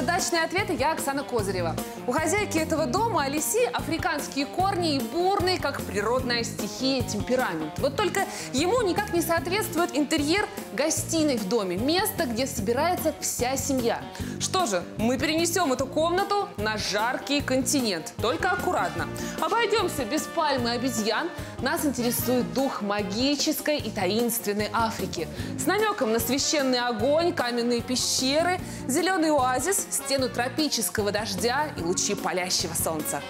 Дачный ответ, и я Оксана Козырева. У хозяйки этого дома, Алисы, африканские корни и бурный, как природная стихия, темперамент. Вот только ему никак не соответствует интерьер гостиной в доме, место, где собирается вся семья. Что же, мы перенесем эту комнату на жаркий континент, только аккуратно. Обойдемся без пальмы обезьян, нас интересует дух магической и таинственной Африки. С намеком на священный огонь, каменные пещеры, зеленый оазис, стену тропического дождя и лучи палящего солнца.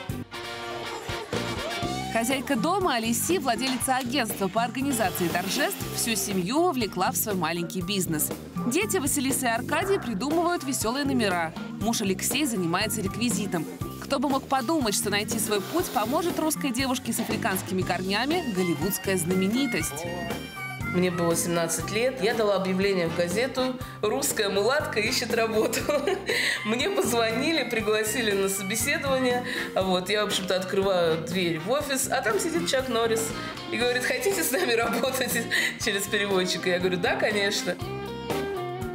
Хозяйка дома Алисы, владелица агентства по организации торжеств, всю семью вовлекла в свой маленький бизнес. Дети Василиса и Аркадий придумывают веселые номера. Муж Алексей занимается реквизитом. Кто бы мог подумать, что найти свой путь поможет русской девушке с африканскими корнями голливудская знаменитость. Мне было 17 лет, я дала объявление в газету «Русская мулатка ищет работу». Мне позвонили, пригласили на собеседование. Вот, я, в общем-то, открываю дверь в офис, а там сидит Чак Норрис и говорит: хотите с нами работать через переводчика? Я говорю: да, конечно.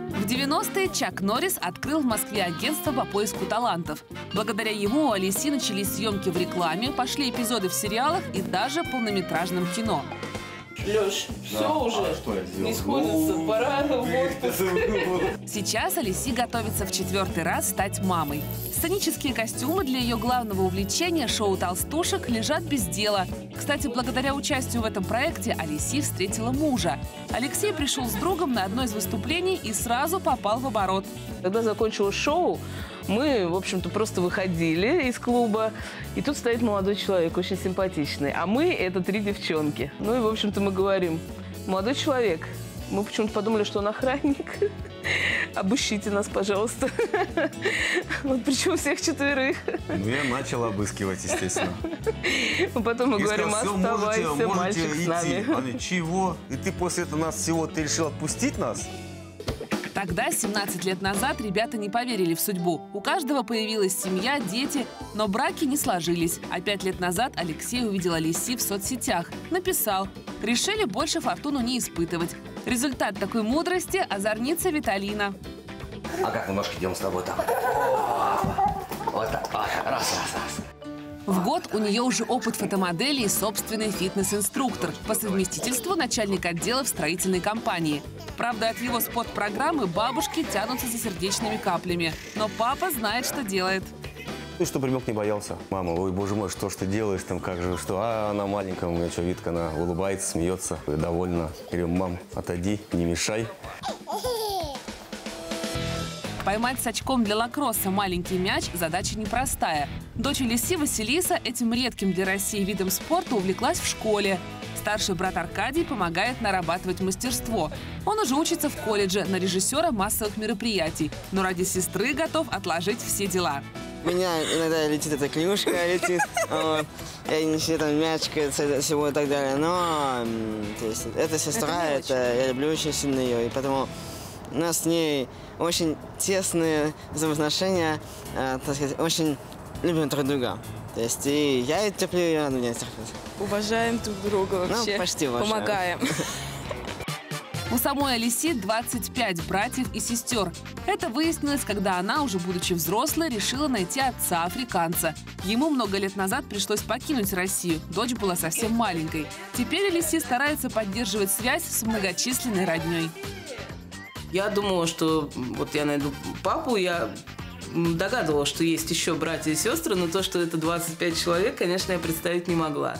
В 90-е Чак Норрис открыл в Москве агентство по поиску талантов. Благодаря ему у Алисы начались съемки в рекламе, пошли эпизоды в сериалах и даже в полнометражном кино. Леш, да. Все уже, не сходится, пора в отпуск. Сейчас Алиса готовится в 4-й раз стать мамой. Сценические костюмы для ее главного увлечения, шоу «Толстушек», лежат без дела. Кстати, благодаря участию в этом проекте Алиса встретила мужа. Алексей пришел с другом на одно из выступлений и сразу попал в оборот. Когда закончилось шоу, мы, в общем-то, просто выходили из клуба, и тут стоит молодой человек, очень симпатичный. А мы — это 3 девчонки. Ну и, в общем-то, мы говорим: молодой человек, мы почему-то подумали, что он охранник. Обыщите нас, пожалуйста. Вот, причем всех 4. Ну, я начал обыскивать, естественно. Потом мы говорим: оставайся, мальчик, с нами. Они: чего? И ты после этого нас всего, ты решил отпустить нас? Тогда, 17 лет назад, ребята не поверили в судьбу. У каждого появилась семья, дети, но браки не сложились. А 5 лет назад Алексей увидел Алису в соцсетях, написал. Решили больше фортуну не испытывать. Результат такой мудрости – озорница Виталина. А как мы ножки идем с тобой там? Вот так, раз, раз, раз. В год у нее уже опыт фотомодели и собственный фитнес-инструктор, по совместительству начальник отдела в строительной компании. Правда, от его спот-программы бабушки тянутся за сердечными каплями. Но папа знает, что делает. И что примёк не боялся. Мама: ой, боже мой, что ж ты делаешь там, как же, что? А она маленькая, у меня что, Витка, она улыбается, смеется, довольна. Говорим: мам, отойди, не мешай. Поймать с очком для лакросса маленький мяч – задача непростая. Дочь Алисы, Василиса, этим редким для России видом спорта увлеклась в школе. Старший брат Аркадий помогает нарабатывать мастерство. Он уже учится в колледже на режиссера массовых мероприятий, но ради сестры готов отложить все дела. У меня иногда летит эта клюшка, летит, я несу там мячка, всего и так далее. Но то есть, эта сестра, я люблю очень сильно ее, и поэтому у нас с ней очень тесные взаимоотношения, так сказать, очень любим друг друга. То есть и я теплю ее, она меня терпит. Уважаем друг друга вообще. Ну, почти уважаем. Помогаем. У самой Алисы 25 братьев и сестер. Это выяснилось, когда она, уже будучи взрослой, решила найти отца-африканца. Ему много лет назад пришлось покинуть Россию. Дочь была совсем маленькой. Теперь Алиса старается поддерживать связь с многочисленной родней. Я думала, что вот я найду папу, я догадывалась, что есть еще братья и сестры, но то, что это 25 человек, конечно, я представить не могла.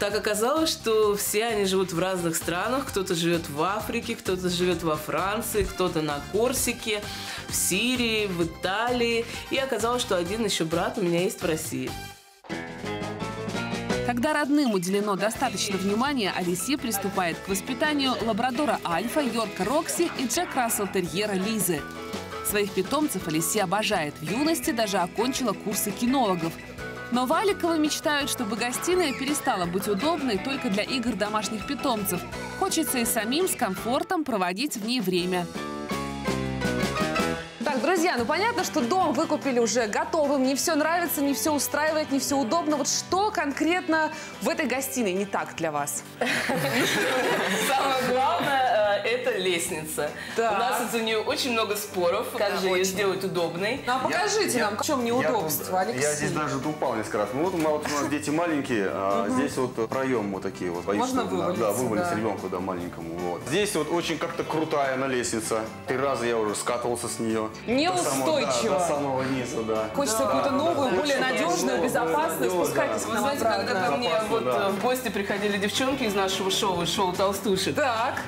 Так оказалось, что все они живут в разных странах. Кто-то живет в Африке, кто-то живет во Франции, кто-то на Корсике, в Сирии, в Италии. И оказалось, что один еще брат у меня есть в России. Когда родным уделено достаточно внимания, Алиса приступает к воспитанию лабрадора Альфа, Йорка Рокси и Джек Рассел-терьера Лизы. Своих питомцев Алиса обожает. В юности даже окончила курсы кинологов. Но Валиковы мечтают, чтобы гостиная перестала быть удобной только для игр домашних питомцев. Хочется и самим с комфортом проводить в ней время. Так, друзья, ну понятно, что дом вы купили уже готовым, не все нравится, не все устраивает, не все удобно. Вот что конкретно в этой гостиной не так для вас? Самое главное – это лестница. У нас из-за нее очень много споров, как же ее сделать удобной. А покажите нам, в чем неудобство, Алексей. Я здесь даже упал несколько раз. Вот у нас дети маленькие, здесь вот проем вот такие вот. Можно вывалиться? Да, вывалиться ребенку, да, маленькому. Здесь вот очень как-то крутая она лестница. 3 раза я уже скатывался с нее. Неустойчиво. Самого низа, да. Хочется какую-то новую, более надежную, безопасную. Спускайтесь к нам обратно. Знаете, когда ко мне в гости приходили девчонки из нашего шоу, Толстушек,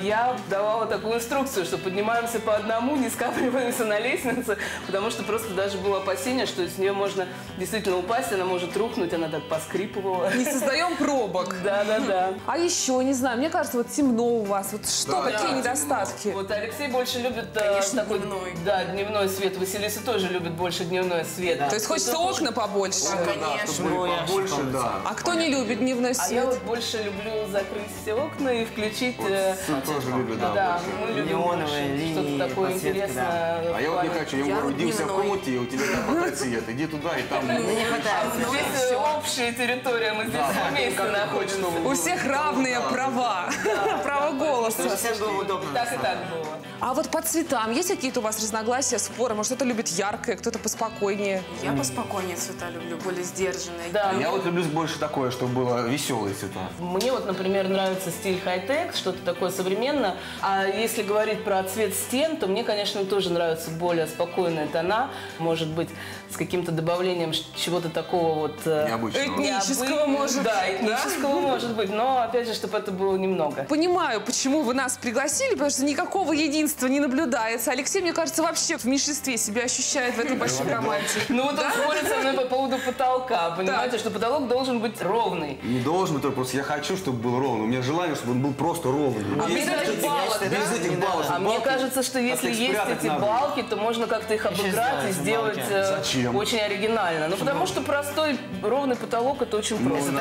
я давала такую инструкцию, что поднимаемся по одному, не скапливаемся на лестнице, потому что просто даже было опасение, что с нее можно действительно упасть, она может рухнуть, она так поскрипывала. Не создаем пробок. Да. А еще, не знаю, мне кажется, вот темно у вас. Вот что, какие недостатки? Вот Алексей больше любит такой дневной свет. Василиса тоже любит больше дневной свет. Да. То есть хочется окна побольше? Да, конечно. Побольше, да. А кто не любит дневной свет? А я вот больше люблю закрыть все окна и включить... Вот, тоже люблю, да. Мы любим что-то такое интересное. Да. А я вот не хочу. Я родился в комнате, и у тебя не хватает света. Иди туда и там... Не хватает. Здесь общая территория, мы здесь вместе находимся. У всех равные права. Право голоса. Так и так было. А вот по цветам есть какие-то у вас разногласия, споры? Может, кто-то любит яркое, кто-то поспокойнее? Я поспокойнее цвета люблю, более сдержанные. Да. Я вот люблю больше такое, чтобы было веселые цвета. Мне вот, например, нравится стиль хай-тек, что-то такое современное. А если говорить про цвет стен, то мне, конечно, тоже нравятся более спокойные тона. Может быть, с каким-то добавлением чего-то такого вот... Необычного. Этнического, может быть. Да, этнического, может быть. Но, опять же, чтобы это было немного. Понимаю, почему вы нас пригласили, потому что никакого единства не наблюдается. Алексей, мне кажется, вообще в меньшинстве себя ощущает в этой большой команде. Ну вот он спорит со мной по поводу потолка. Понимаете, что потолок должен быть ровный. Не должен быть, просто я хочу, чтобы был ровный. У меня желание, чтобы он был просто ровный. А без этих балок. А мне кажется, что если есть эти балки, то можно как-то их обыграть и сделать очень оригинально. Ну потому что простой ровный потолок — это очень просто.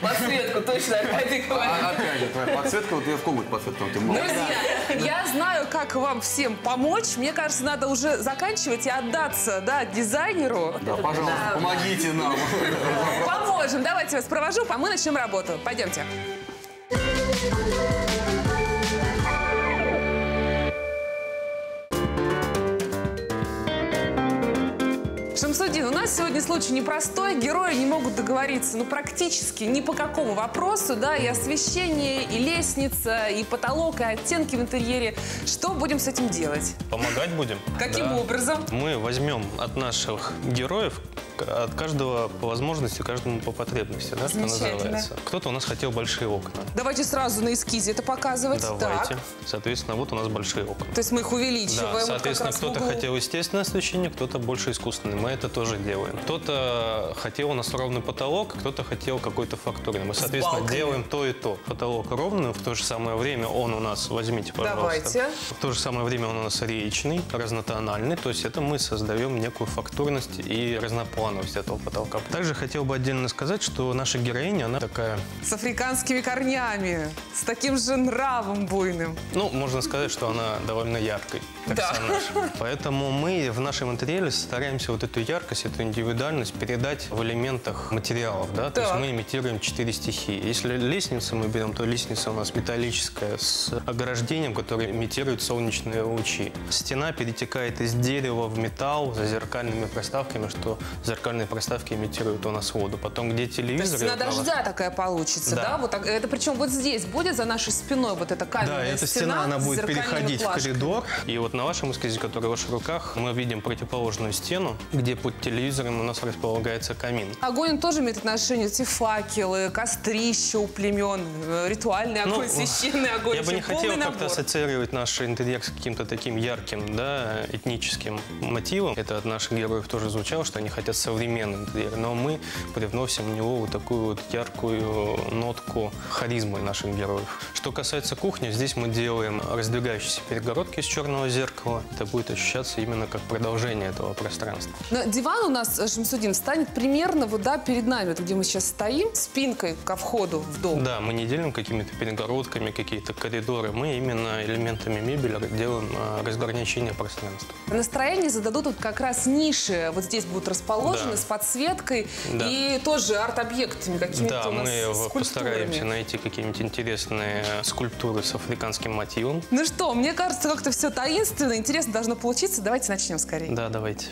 Подсветку точно Аркадий говорит. Подсветка, вот я в комнате подсветку. Я знаю, как вам всем помочь. Мне кажется, надо уже заканчивать и отдаться, да, дизайнеру. Да, пожалуйста, помогите нам. Поможем. Давайте вас провожу, а мы начнем работу. Пойдемте. Шамсудин, у нас сегодня случай непростой. Герои не могут договориться, ну, практически ни по какому вопросу, да, и освещение, и лестница, и потолок, и оттенки в интерьере. Что будем с этим делать? Помогать будем. Каким образом? Мы возьмем от наших героев, от каждого по возможности, каждому по потребности, да, что называется. Кто-то у нас хотел большие окна. Давайте сразу на эскизе это показывать. Давайте. Так. Соответственно, вот у нас большие окна. То есть мы их увеличиваем. Да, соответственно, вот кто-то хотел естественное освещение, кто-то больше искусственное. Мы это тоже делаем. Кто-то хотел у нас ровный потолок, кто-то хотел какой-то фактурный. Мы, соответственно, делаем то и то. Потолок ровный, в то же самое время он у нас, возьмите, пожалуйста. Давайте. В то же самое время он у нас речный, разнотональный. То есть это мы создаем некую фактурность и разноплановость этого потолка. Также хотел бы отдельно сказать, что наша героиня, она такая... С африканскими корнями, с таким же нравом буйным. Ну, можно сказать, что она довольно яркой персонаж. Да. Поэтому мы в нашем интерьере стараемся вот эту яркость, эту индивидуальность передать в элементах материалов, да? То есть мы имитируем 4 стихии. Если лестницу мы берем, то лестница у нас металлическая с ограждением, которое имитирует солнечные лучи. Стена перетекает из дерева в металл за зеркальными проставками, что зеркальные проставки имитируют у нас воду. Потом где телевизор... То есть на дождя такая получится, да? Вот так, это причем вот здесь будет за нашей спиной вот эта каменная стена. Да, эта стена, она будет переходить в коридор. И вот на вашем эскизе, который в ваших руках, мы видим противоположную стену, где под телевизором у нас располагается камин. Огонь тоже имеет отношение, эти факелы, кострища у племен, ритуальный огонь, священный огонь. Я бы не хотел как-то ассоциировать наш интерьер с каким-то таким ярким, да, этническим мотивом. Это от наших героев тоже звучало, что они хотят современный интерьер, но мы привносим в него вот такую вот яркую нотку харизмы наших героев. Что касается кухни, здесь мы делаем раздвигающиеся перегородки из черного зеркала. зеркала. Это будет ощущаться именно как продолжение этого пространства. Но диван у нас, Шамсудин, станет примерно вот, да, перед нами, где мы сейчас стоим, спинкой ко входу в дом. Да, мы не делим какими-то перегородками, какие-то коридоры. Мы именно элементами мебели делаем разграничение пространства. Настроение зададут вот как раз ниши. Вот здесь будут расположены, да, с подсветкой. Да. И тоже арт-объектами какими-то, да, у нас мы постараемся найти какие-нибудь интересные скульптуры с африканским мотивом. Ну что, мне кажется, как-то все таинственно, интересно должно получиться. Давайте начнем скорее. Да, давайте.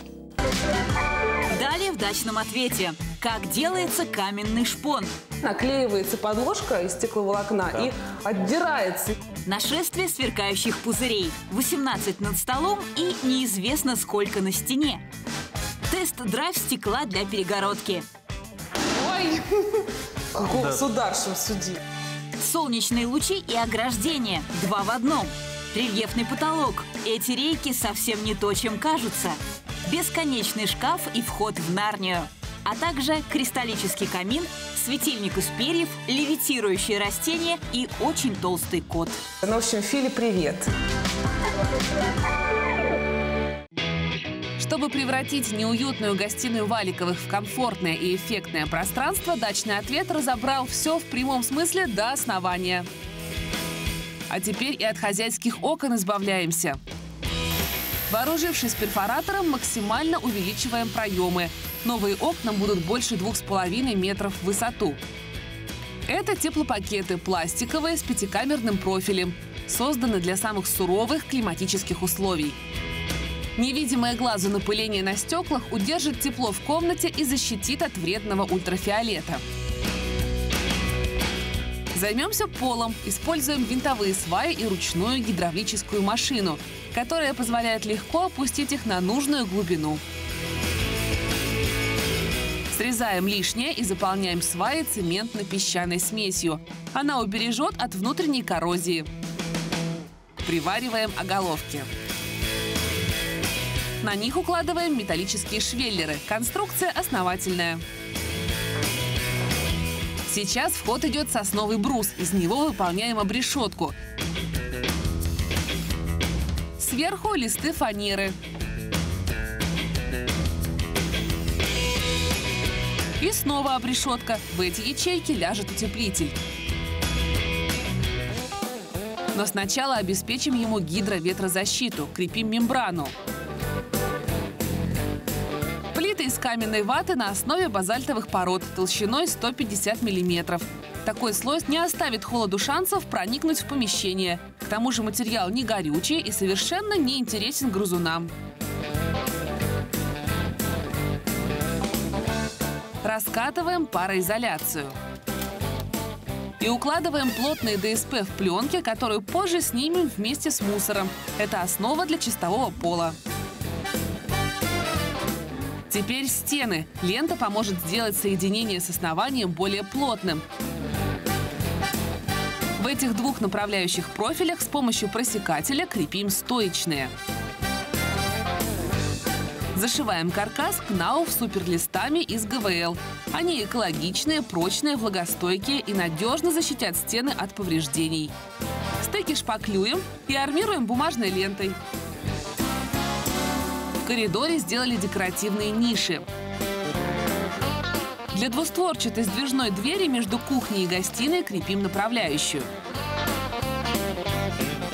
Далее в «Дачном ответе». Как делается каменный шпон. Наклеивается подложка из стекловолокна, да, и отдирается. Нашествие сверкающих пузырей. 18 над столом и неизвестно сколько на стене. Тест-драйв стекла для перегородки. Ой! Какого сударшего суди. Солнечные лучи и ограждение. 2 в 1. Рельефный потолок. Эти рейки совсем не то, чем кажутся. Бесконечный шкаф и вход в Нарнию. А также кристаллический камин, светильник из перьев, левитирующие растения и очень толстый кот. Ну, в общем, Фили, привет! Чтобы превратить неуютную гостиную Валиковых в комфортное и эффектное пространство, «Дачный ответ» разобрал все в прямом смысле до основания. А теперь и от хозяйских окон избавляемся. Вооружившись перфоратором, максимально увеличиваем проемы. Новые окна будут больше 2,5 метров в высоту. Это теплопакеты, пластиковые, с 5-камерным профилем. Созданы для самых суровых климатических условий. Невидимое глазу напыление на стеклах удержит тепло в комнате и защитит от вредного ультрафиолета. Займемся полом. Используем винтовые сваи и ручную гидравлическую машину, которая позволяет легко опустить их на нужную глубину. Срезаем лишнее и заполняем сваи цементно-песчаной смесью. Она убережет от внутренней коррозии. Привариваем оголовки. На них укладываем металлические швеллеры. Конструкция основательная. Сейчас в ход идет сосновый брус. Из него выполняем обрешетку. Сверху листы фанеры. И снова обрешетка. В эти ячейки ляжет утеплитель. Но сначала обеспечим ему гидроветрозащиту. Крепим мембрану. Из каменной ваты на основе базальтовых пород толщиной 150 мм. Такой слой не оставит холоду шансов проникнуть в помещение. К тому же материал не горючий и совершенно не интересен грызунам. Раскатываем пароизоляцию. И укладываем плотные ДСП в пленке, которую позже снимем вместе с мусором. Это основа для чистового пола. Теперь стены. Лента поможет сделать соединение с основанием более плотным. В этих двух направляющих профилях с помощью просекателя крепим стоечные. Зашиваем каркас КНАУФ суперлистами из ГВЛ. Они экологичные, прочные, влагостойкие и надежно защитят стены от повреждений. Стыки шпаклюем и армируем бумажной лентой. В коридоре сделали декоративные ниши. Для двустворчатой сдвижной двери между кухней и гостиной крепим направляющую.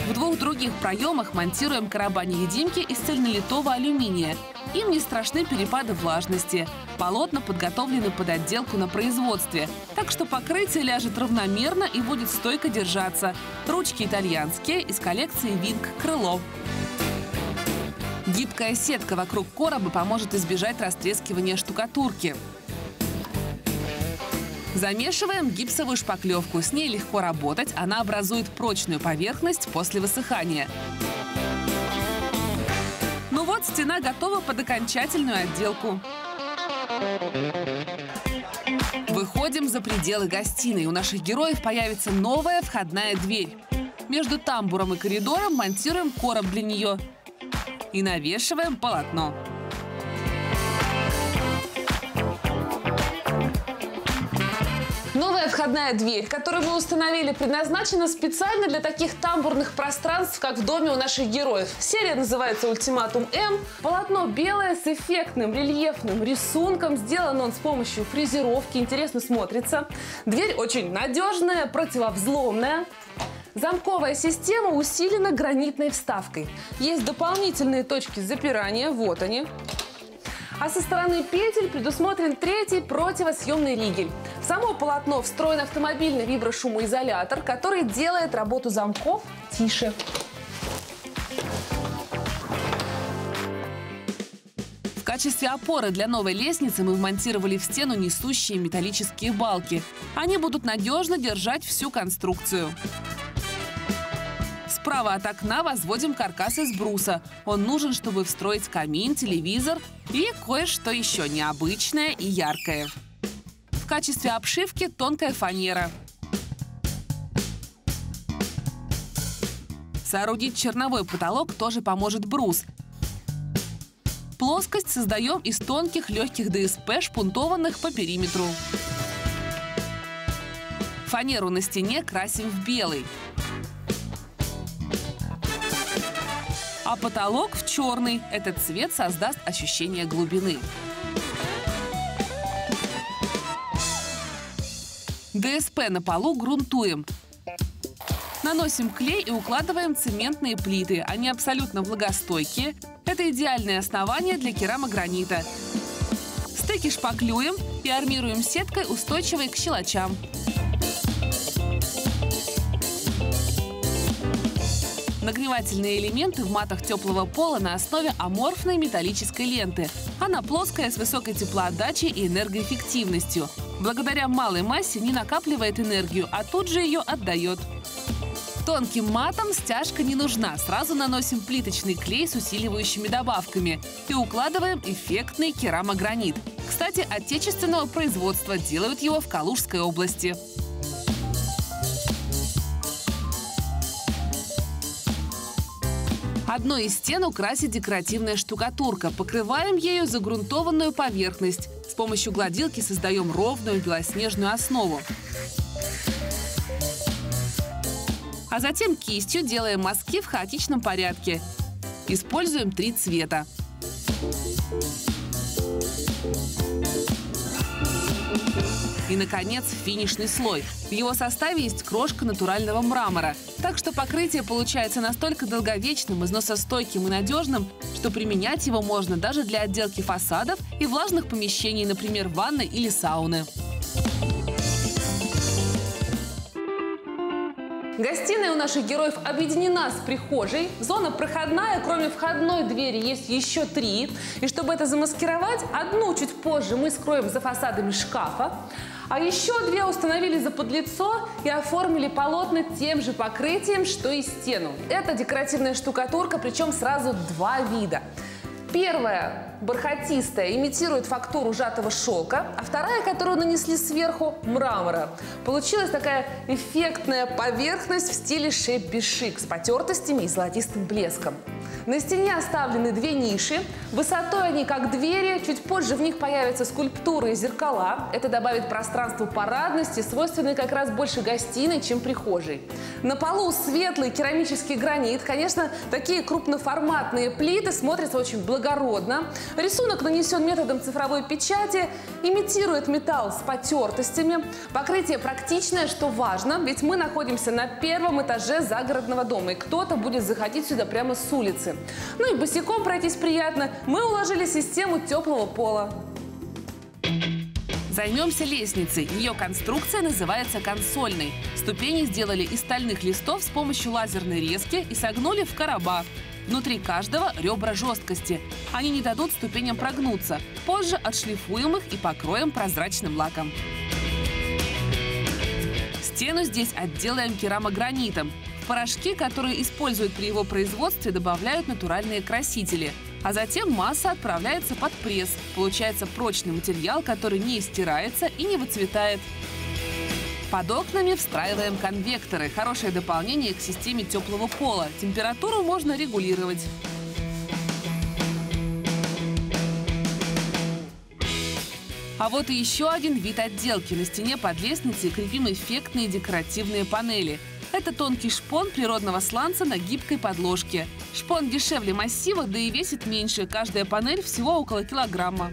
В двух других проемах монтируем барабаны-едимки из цельнолитого алюминия. Им не страшны перепады влажности. Полотна подготовлены под отделку на производстве, так что покрытие ляжет равномерно и будет стойко держаться. Ручки итальянские, из коллекции «Винг» «Крыло». Гибкая сетка вокруг короба поможет избежать растрескивания штукатурки. Замешиваем гипсовую шпаклевку. С ней легко работать, она образует прочную поверхность после высыхания. Ну вот, стена готова под окончательную отделку. Выходим за пределы гостиной. У наших героев появится новая входная дверь. Между тамбуром и коридором монтируем короб для нее. И навешиваем полотно. Новая входная входная дверь, которую мы установили, предназначена специально для таких тамбурных пространств, как в доме у наших героев. Серия называется «Ультиматум М». Полотно белое с эффектным рельефным рисунком. Сделан он с помощью фрезеровки, интересно смотрится. Дверь очень надежная, противовзломная. Замковая система усилена гранитной вставкой. Есть дополнительные точки запирания, вот они. А со стороны петель предусмотрен третий противосъемный ригель. В само полотно встроен автомобильный виброшумоизолятор, который делает работу замков тише. В качестве опоры для новой лестницы мы вмонтировали в стену несущие металлические балки. Они будут надежно держать всю конструкцию. Справа от окна возводим каркас из бруса. Он нужен, чтобы встроить камин, телевизор и кое-что еще необычное и яркое. В качестве обшивки тонкая фанера. Соорудить черновой потолок тоже поможет брус. Плоскость создаем из тонких легких ДСП, шпунтованных по периметру. Фанеру на стене красим в белый, а потолок в черный. Этот цвет создаст ощущение глубины. ДСП на полу грунтуем. Наносим клей и укладываем цементные плиты. Они абсолютно влагостойкие. Это идеальное основание для керамогранита. Стыки шпаклюем и армируем сеткой, устойчивой к щелочам. Нагревательные элементы в матах теплого пола на основе аморфной металлической ленты. Она плоская, с высокой теплоотдачей и энергоэффективностью. Благодаря малой массе не накапливает энергию, а тут же ее отдает. Тонким матом стяжка не нужна. Сразу наносим плиточный клей с усиливающими добавками и укладываем эффектный керамогранит. Кстати, отечественного производства, делают его в Калужской области. Одну из стен украсит декоративная штукатурка. Покрываем ею загрунтованную поверхность. С помощью гладилки создаем ровную белоснежную основу. А затем кистью делаем мазки в хаотичном порядке. Используем 3 цвета. И, наконец, финишный слой. В его составе есть крошка натурального мрамора. Так что покрытие получается настолько долговечным, износостойким и надежным, что применять его можно даже для отделки фасадов и влажных помещений, например, ванны или сауны. Гостиная у наших героев объединена с прихожей. Зона проходная, кроме входной двери есть еще 3. И чтобы это замаскировать, одну чуть позже мы скроем за фасадами шкафа. А еще 2 установили за подлицо и оформили полотна тем же покрытием, что и стену. Это декоративная штукатурка, причем сразу 2 вида. Первая, бархатистая, имитирует фактуру сжатого шелка, а вторая, которую нанесли сверху, мрамора. Получилась такая эффектная поверхность в стиле шебби-шик с потертостями и золотистым блеском. На стене оставлены 2 ниши. Высотой они как двери, чуть позже в них появятся скульптуры и зеркала. Это добавит пространству парадности, свойственной как раз больше гостиной, чем прихожей. На полу светлый керамический гранит. Конечно, такие крупноформатные плиты смотрятся очень благородно. Рисунок нанесен методом цифровой печати, имитирует металл с потертостями. Покрытие практичное, что важно, ведь мы находимся на 1-м этаже загородного дома, и кто-то будет заходить сюда прямо с улицы. Ну и босиком пройтись приятно. Мы уложили систему теплого пола. Займемся лестницей. Ее конструкция называется консольной. Ступени сделали из стальных листов с помощью лазерной резки и согнули в короба. Внутри каждого ребра жесткости. Они не дадут ступеням прогнуться. Позже отшлифуем их и покроем прозрачным лаком. Стену здесь отделаем керамогранитом. В порошки, которые используют при его производстве, добавляют натуральные красители. А затем масса отправляется под пресс. Получается прочный материал, который не стирается и не выцветает. Под окнами встраиваем конвекторы. Хорошее дополнение к системе теплого пола. Температуру можно регулировать. А вот и еще один вид отделки. На стене под лестницей крепим эффектные декоративные панели. Это тонкий шпон природного сланца на гибкой подложке. Шпон дешевле массива, да и весит меньше. Каждая панель всего около килограмма.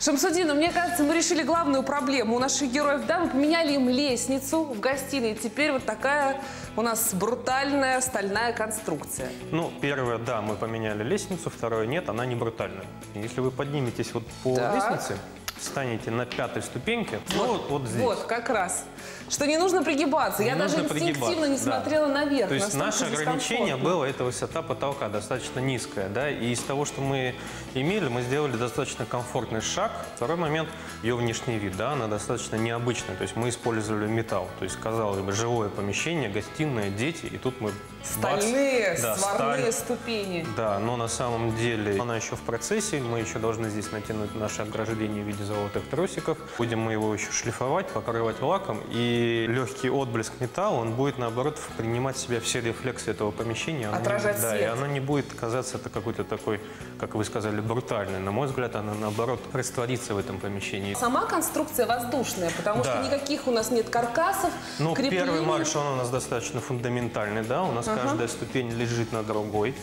Шамсудин, ну, мне кажется, мы решили главную проблему у наших героев. Да, мы поменяли им лестницу в гостиной. Теперь вот такая у нас брутальная стальная конструкция. Ну, первое, да, мы поменяли лестницу. Второе, нет, она не брутальная. Если вы подниметесь вот по лестнице, встанете на пятой ступеньке, вот здесь. Вот, как раз. Что не нужно пригибаться. Я даже инстинктивно не смотрела наверх. То есть наше ограничение было, это высота потолка достаточно низкая. Да? И из того, что мы имели, мы сделали достаточно комфортный шаг. Второй момент, ее внешний вид, да, она достаточно необычная. То есть мы использовали металл. То есть, казалось бы, живое помещение, гостиная, дети. И тут мы... Стальные, сварные ступени. Да, но на самом деле она еще в процессе. Мы еще должны здесь натянуть наше ограждение в виде золотых тросиков. Будем мы его еще шлифовать, покрывать лаком. И легкий отблеск металла, он будет, наоборот, принимать в себя все рефлексы этого помещения. Отражать свет. Да, и она не будет казаться какой-то такой, как вы сказали, брутальной. На мой взгляд, она, наоборот, растворится в этом помещении. Сама конструкция воздушная, потому что никаких у нас нет каркасов, но креплений. Первый марш, он у нас достаточно фундаментальный, да, у нас каждая ступень лежит на другой.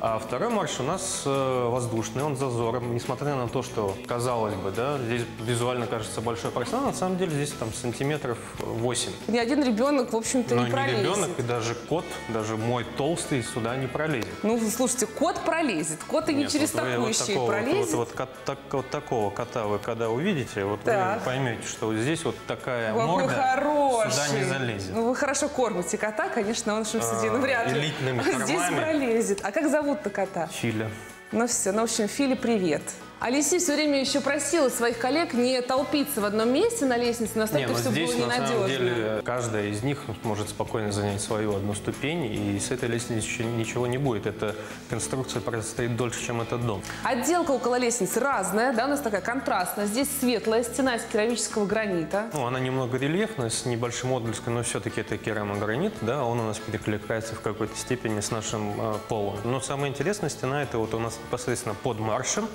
А второй марш у нас воздушный, он с зазором. Несмотря на то, что, казалось бы, да, здесь визуально кажется большой простор, на самом деле здесь там сантиметров 8. Ни один ребенок, в общем-то, не пролезет. Ну, не ребенок, и даже кот, даже мой толстый, сюда не пролезет. Ну, слушайте, кот пролезет. Кот и не через такую щель пролезет. Вот такого кота вы когда увидите, вот вы поймете, что здесь вот такая морда сюда не залезет. Ну, вы хорошо кормите кота, конечно, он Шамсудин, вряд ли. Элитными кормами. Здесь пролезет. А как зовут? Кота. Филя. Ну все, ну в общем, Филе привет. Алиса все время еще просила своих коллег не толпиться в одном месте на лестнице, настолько все было ненадежно. На самом деле, каждая из них может спокойно занять свою одну ступень, и с этой лестницы ничего не будет. Эта конструкция простоит дольше, чем этот дом. Отделка около лестницы разная, да, у нас такая контрастная. Здесь светлая стена из керамического гранита. Ну, она немного рельефная, с небольшим отблеском, но все-таки это керамогранит, да, он у нас перекликается в какой-то степени с нашим полом. Но самое интересное, стена это вот у нас непосредственно под маршем.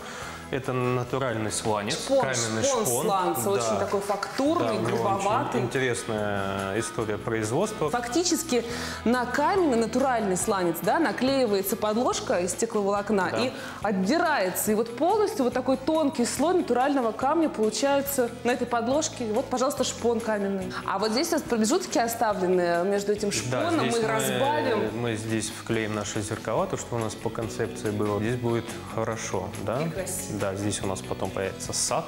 Это натуральный сланец, каменный шпон. Сланца, очень такой фактурный, грубоватый. Интересная история производства. Фактически на каменный натуральный сланец, да, наклеивается подложка из стекловолокна и отдирается. И вот полностью вот такой тонкий слой натурального камня получается на этой подложке. Вот, пожалуйста, шпон каменный. А вот здесь у нас промежутки оставлены между этим шпоном. Да, мы разбавим. Мы здесь вклеим наши зеркала, то, что у нас по концепции было. Здесь будет хорошо, да? И красиво. Да, здесь у нас потом появится сад.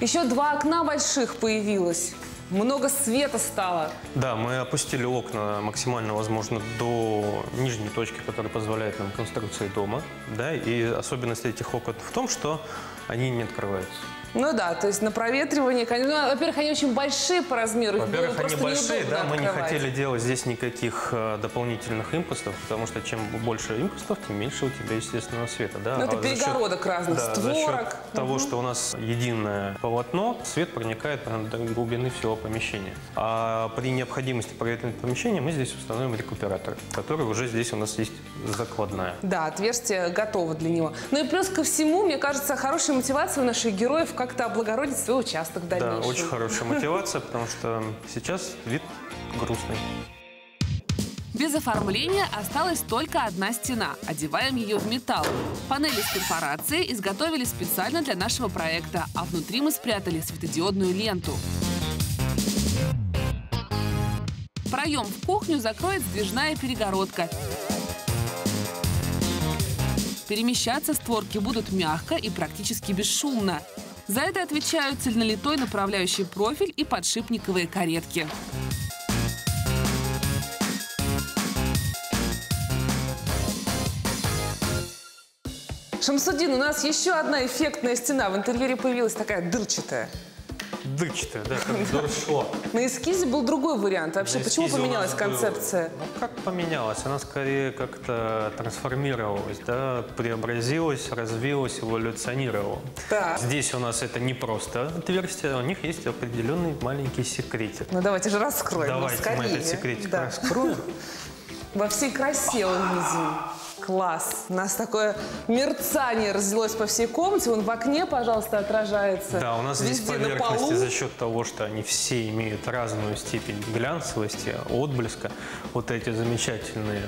Еще два окна больших появилось. Много света стало. Да, мы опустили окна максимально, возможно, до нижней точки, которая позволяет нам конструкции дома. Да, и особенность этих окон в том, что они не открываются. Ну да, то есть на проветривание, ну, во-первых, они очень большие по размеру. Во-первых, они большие, да, мы не хотели делать здесь никаких дополнительных импостов, потому что чем больше импостов, тем меньше у тебя, естественно, света. Да? Ну, это перегородок разных, да, створок. За счет того, что у нас единое полотно, свет проникает до глубины всего помещения. А при необходимости проветривать помещение мы здесь установим рекуператор, который уже здесь у нас есть закладная. Да, отверстие готово для него. Ну и плюс ко всему, мне кажется, хорошая мотивация у наших героев – как-то облагородить свой участок в дальнейшем. Да, очень хорошая мотивация, потому что сейчас вид грустный. Без оформления осталась только одна стена. Одеваем ее в металл. Панели с перфорацией изготовили специально для нашего проекта, а внутри мы спрятали светодиодную ленту. Проем в кухню закроет сдвижная перегородка. Перемещаться створки будут мягко и практически бесшумно. За это отвечают цельнолитой направляющий профиль и подшипниковые каретки. Шамсудин, у нас еще одна эффектная стена. В интерьере появилась такая дырчатая. Дырчатая, да, как дуршло. На эскизе был другой вариант. Вообще, почему поменялась концепция? Ну, как поменялась? Она скорее как-то трансформировалась, да, преобразилась, развилась, эволюционировала. Да. Здесь у нас это не просто отверстие, у них есть определенный маленький секретик. Ну, давайте же раскроем. Давайте мы этот секретик раскроем. Во всей красе он внизу. класс. У нас такое мерцание разлилось по всей комнате. Вон в окне, пожалуйста, отражается. Да, у нас здесь поверхности за счет того, что они все имеют разную степень глянцевости, отблеска. Вот эти замечательные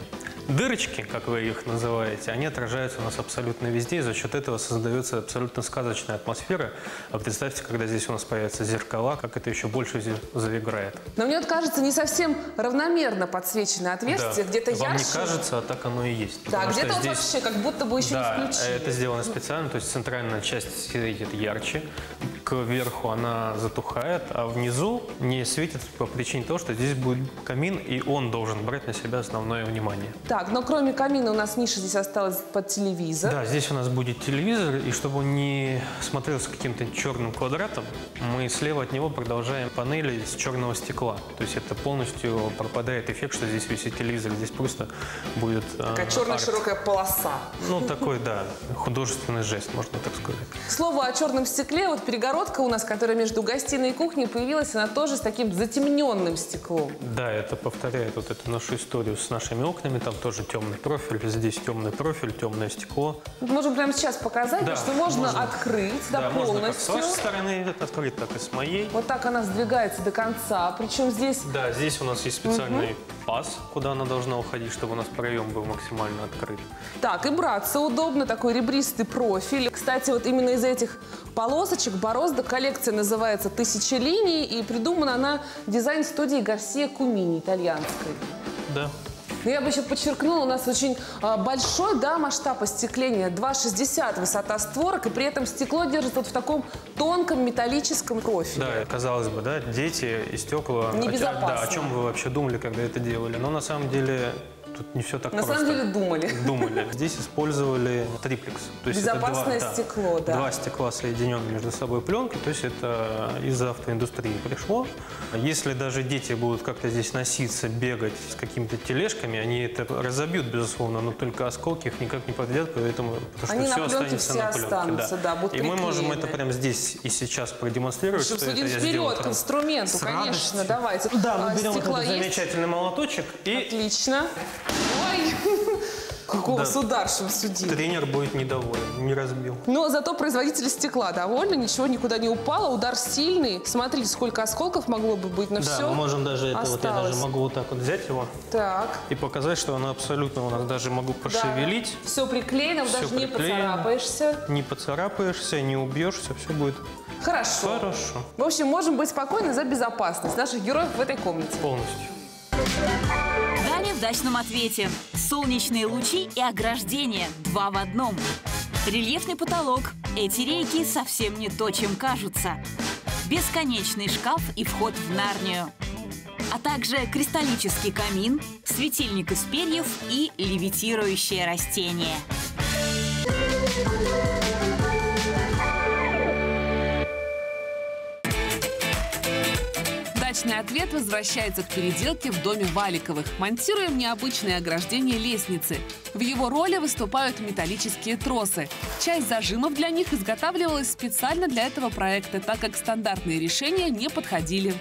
дырочки, как вы их называете, они отражаются у нас абсолютно везде, и за счет этого создается абсолютно сказочная атмосфера. А представьте, когда здесь у нас появятся зеркала, как это еще больше заиграет. Но мне вот кажется, не совсем равномерно подсвеченное отверстие, да. Где-то ярче. Вам не кажется, а так оно и есть. Да, где-то здесь... вообще как будто бы еще да, не включили. Это сделано специально, то есть центральная часть светит ярче, кверху она затухает, а внизу не светит по причине того, что здесь будет камин, и он должен брать на себя основное внимание. Так, но кроме камина у нас ниша здесь осталась под телевизор. Да, здесь у нас будет телевизор, и чтобы он не смотрелся каким-то черным квадратом, мы слева от него продолжаем панели из черного стекла. То есть это полностью пропадает эффект, что здесь висит телевизор, здесь просто будет... Такая черная широкая полоса. Ну, такой, да, художественный жест, можно так сказать. К слову о черном стекле, вот перегородка у нас, которая между гостиной и кухней появилась, она тоже с таким затемненным стеклом. Да, это повторяет вот эту нашу историю с нашими окнами, там тоже темный профиль, здесь темный профиль, темное стекло. Можем прямо сейчас показать, да, что можно открыть, да, полностью. Можно как с вашей стороны открыть, так и с моей. Вот так она сдвигается до конца, причем здесь... Да, здесь у нас есть специальный паз, куда она должна уходить, чтобы у нас проем был максимально открыт. Так, и браться удобно, такой ребристый профиль. Кстати, вот именно из этих полосочек борозда коллекция называется «Тысячи линий», и придумана она дизайн-студией Гарсия Кумини, итальянской. Да. Но я бы еще подчеркнула, у нас очень большой, да, масштаб остекления, 2,60 высота створок, и при этом стекло держится вот в таком тонком металлическом профиле. Да, казалось бы, да, дети и стекла. Небезопасно. Да, о чем вы вообще думали, когда это делали? Но на самом деле... Тут не все так просто. На самом деле думали. Здесь использовали триплекс. То есть безопасное стекло, да. Два стекла соединенные между собой пленкой, то есть это из автоиндустрии пришло. Если даже дети будут как-то здесь носиться, бегать с какими-то тележками, они это разобьют, безусловно, но только осколки их никак не подведут, поэтому потому что все останется на пленке. Да. И мы можем это прямо здесь и сейчас продемонстрировать. Чтобы судить вперед к инструменту, конечно, давайте. Да, мы берем этот замечательный молоточек. Отлично. Ой, какого сударшего судили. Тренер будет недоволен, не разбил. Но зато производитель стекла довольны, ничего никуда не упало, удар сильный. Смотрите, сколько осколков могло бы быть, но да, все мы можем даже это, вот я даже могу вот так вот взять его и показать, что она абсолютно у нас, даже могу пошевелить. Да. Все приклеено, все даже приклеено. Не поцарапаешься. Не поцарапаешься, не убьешься, все будет... Хорошо. Хорошо. В общем, можем быть спокойны за безопасность наших героев в этой комнате. Полностью. В дачном ответе. Солнечные лучи и ограждение. Два в одном. Рельефный потолок. Эти рейки совсем не то, чем кажутся. Бесконечный шкаф и вход в Нарнию. А также кристаллический камин, светильник из перьев и левитирующее растение. Дачный ответ возвращается к переделке в доме Валиковых. Монтируем необычное ограждение лестницы. В его роли выступают металлические тросы. Часть зажимов для них изготавливалась специально для этого проекта, так как стандартные решения не подходили.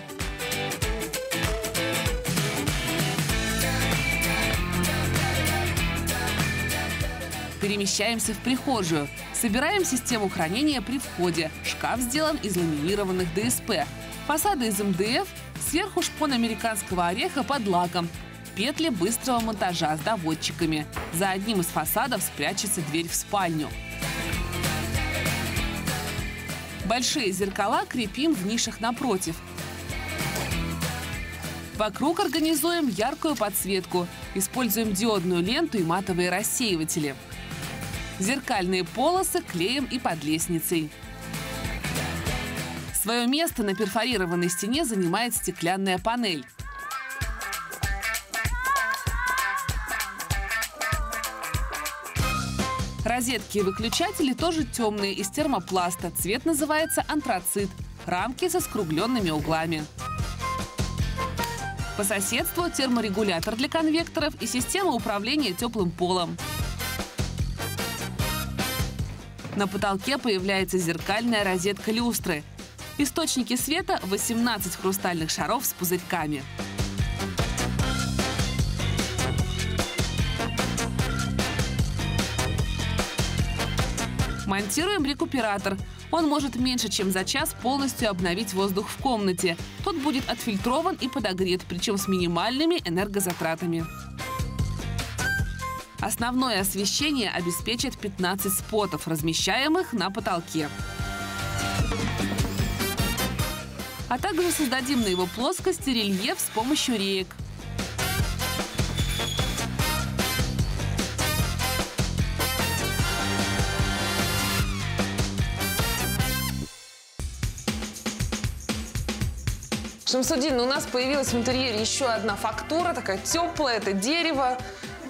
Перемещаемся в прихожую. Собираем систему хранения при входе. Шкаф сделан из ламинированных ДСП. Фасады из МДФ, сверху шпон американского ореха под лаком, петли быстрого монтажа с доводчиками. За одним из фасадов спрячется дверь в спальню. Большие зеркала крепим в нишах напротив. Вокруг организуем яркую подсветку, используем диодную ленту и матовые рассеиватели. Зеркальные полосы клеим и под лестницей. Свое место на перфорированной стене занимает стеклянная панель. Розетки и выключатели тоже темные, из термопласта. Цвет называется антрацит. Рамки со скругленными углами. По соседству терморегулятор для конвекторов и система управления теплым полом. На потолке появляется зеркальная розетка люстры. Источники света – 18 хрустальных шаров с пузырьками. Монтируем рекуператор. Он может меньше чем за час полностью обновить воздух в комнате. Тот будет отфильтрован и подогрет, причем с минимальными энергозатратами. Основное освещение обеспечит 15 спотов, размещаемых на потолке. А также создадим на его плоскости рельеф с помощью реек. Шамсудин, у нас появилась в интерьере еще одна фактура, такая теплая, это дерево,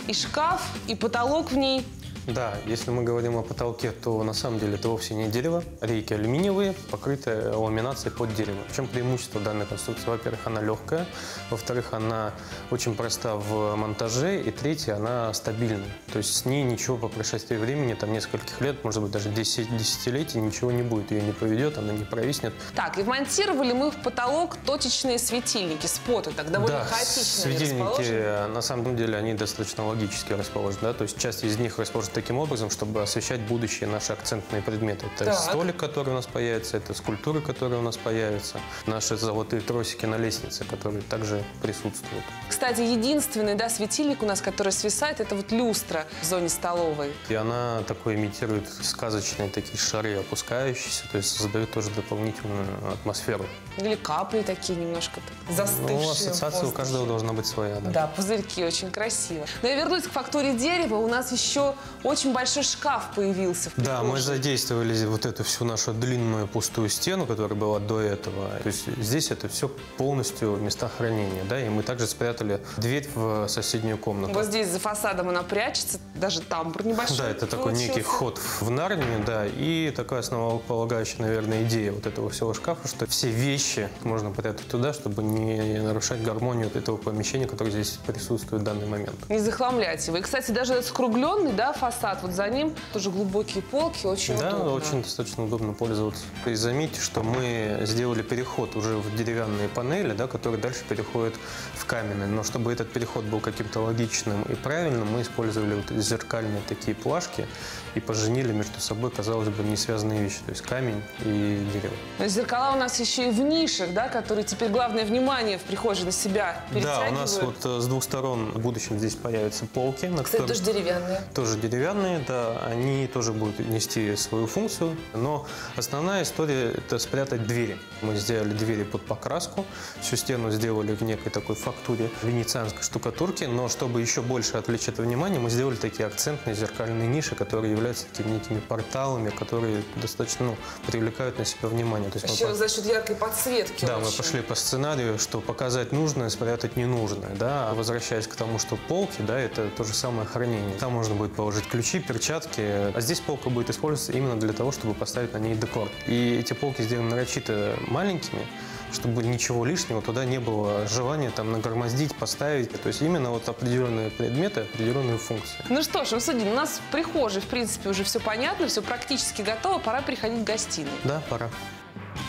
и шкаф, и потолок в ней. Да, если мы говорим о потолке, то на самом деле это вовсе не дерево. Рейки алюминиевые, покрытые ламинацией под дерево. В чем преимущество данной конструкции? Во-первых, она легкая, во-вторых, она очень проста в монтаже, и третье, она стабильна. То есть с ней ничего по прошествии времени, там нескольких лет, может быть, даже десятилетий, ничего не будет. Ее не поведет, она не провиснет. Так, и вмонтировали мы в потолок точечные светильники, споты, так довольно хаотично светильники, на самом деле, они достаточно логически расположены. Да? То есть часть из них расположена таким образом, чтобы освещать будущие наши акцентные предметы. Это столик, который у нас появится, это скульптуры, которые у нас появятся, наши золотые тросики на лестнице, которые также присутствуют. Кстати, единственный светильник у нас, который свисает, это вот люстра в зоне столовой. И она такой имитирует сказочные такие шары опускающиеся, то есть создает тоже дополнительную атмосферу. Или капли такие немножко застывшие. Ну, ассоциация у каждого должна быть своя. Да, пузырьки, очень красиво. Но я вернусь к фактуре дерева, у нас еще очень большой шкаф появился. Да, мы задействовали вот эту всю нашу длинную пустую стену, которая была до этого. То есть здесь это все полностью места хранения, да, и мы также спрятали дверь в соседнюю комнату. Вот здесь за фасадом она прячется, даже тамбур небольшой. Да, это такой некий ход в Нарнию, да, и такая основополагающая, наверное, идея вот этого всего шкафа, что все вещи можно прятать туда, чтобы не нарушать гармонию этого помещения, которое здесь присутствует в данный момент. Не захламлять его. И, кстати, даже скругленный, фасад. Вот за ним тоже глубокие полки, очень удобно. Да, очень достаточно удобно пользоваться. И заметьте, что мы сделали переход уже в деревянные панели, которые дальше переходят в каменные. Но чтобы этот переход был каким-то логичным и правильным, мы использовали вот зеркальные такие плашки и поженили между собой, казалось бы, не связанные вещи, то есть камень и дерево. Но зеркала у нас еще и в нишах, которые теперь главное внимание в прихожей на себя перетягивают. Да, у нас вот с двух сторон в будущем здесь появятся полки. Кстати, тоже деревянные. Тоже деревянные. Да, они тоже будут нести свою функцию, но основная история – это спрятать двери. Мы сделали двери под покраску, всю стену сделали в некой такой фактуре венецианской штукатурки, но чтобы еще больше отвлечь это внимание, мы сделали такие акцентные зеркальные ниши, которые являются такими некими порталами, которые достаточно привлекают на себя внимание. То есть еще за счет яркой подсветки. Да, мы пошли по сценарию, что показать нужное, спрятать ненужное. Да? А возвращаясь к тому, что полки, это то же самое хранение. Там можно будет положить ключи, перчатки, а здесь полка будет использоваться именно для того, чтобы поставить на ней декор. И эти полки сделаны нарочито маленькими, чтобы ничего лишнего туда не было, желания там нагромоздить, поставить. То есть именно вот определенные предметы, определенные функции. Ну что ж, Шамсудин, у нас в прихожей, в принципе, уже все понятно, все практически готово, пора переходить в гостиную. Да, пора.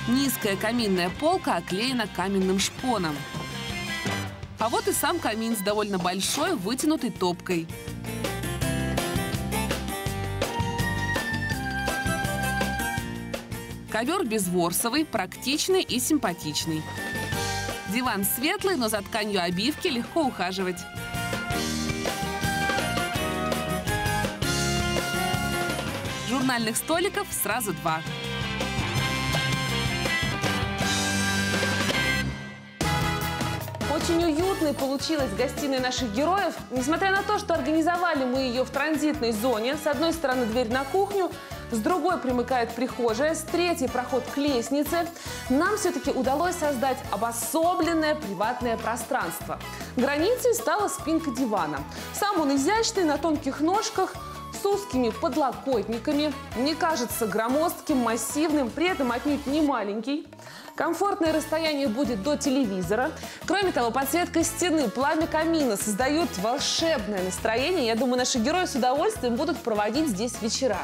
Низкая каминная полка оклеена каменным шпоном. А вот и сам камин с довольно большой вытянутой топкой. Ковер безворсовый, практичный и симпатичный. Диван светлый, но за тканью обивки легко ухаживать. Журнальных столиков сразу 2. Очень уютной получилась гостиная наших героев. Несмотря на то, что организовали мы ее в транзитной зоне, с одной стороны дверь на кухню, с другой примыкает прихожая, с третьей проход к лестнице. Нам все-таки удалось создать обособленное приватное пространство. Границей стала спинка дивана. Сам он изящный, на тонких ножках, с узкими подлокотниками. Мне кажется громоздким, массивным, при этом отнюдь не маленький. Комфортное расстояние будет до телевизора. Кроме того, подсветка стены, пламя камина создают волшебное настроение. Я думаю, наши герои с удовольствием будут проводить здесь вечера.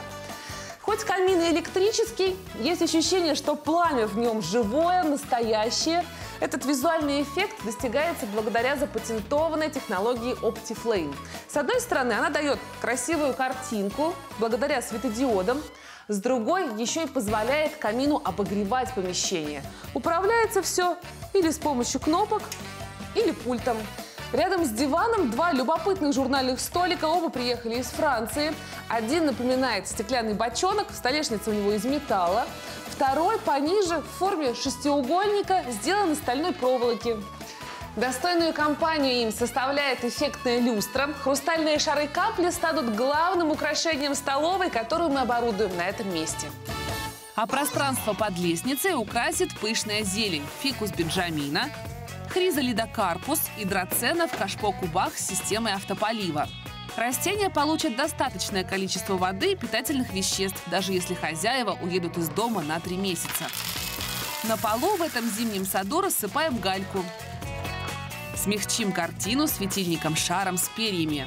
Хоть камин и электрический, есть ощущение, что пламя в нем живое, настоящее. Этот визуальный эффект достигается благодаря запатентованной технологии OptiFlame. С одной стороны, она дает красивую картинку благодаря светодиодам, С другой еще и позволяет камину обогревать помещение. Управляется все или с помощью кнопок, или пультом. Рядом с диваном два любопытных журнальных столика, оба приехали из Франции. Один напоминает стеклянный бочонок, столешница у него из металла. Второй пониже, в форме шестиугольника, сделан из стальной проволоки. Достойную компанию им составляет эффектная люстра. Хрустальные шары-капли станут главным украшением столовой, которую мы оборудуем на этом месте. А пространство под лестницей украсит пышная зелень, фикус бенджамина, хризолидокарпус и драцена в кашпо-кубах с системой автополива. Растения получат достаточное количество воды и питательных веществ, даже если хозяева уедут из дома на 3 месяца. На полу в этом зимнем саду рассыпаем гальку. Смягчим картину светильником-шаром с перьями.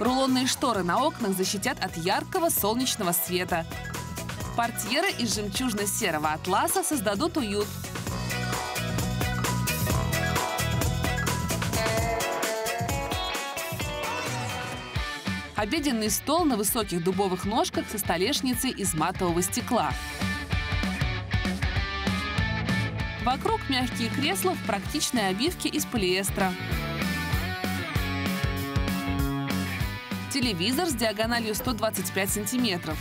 Рулонные шторы на окнах защитят от яркого солнечного света. Портьеры из жемчужно-серого атласа создадут уют. Обеденный стол на высоких дубовых ножках со столешницей из матового стекла. Вокруг мягкие кресла в практичной обивке из полиэстера. Телевизор с диагональю 125 сантиметров.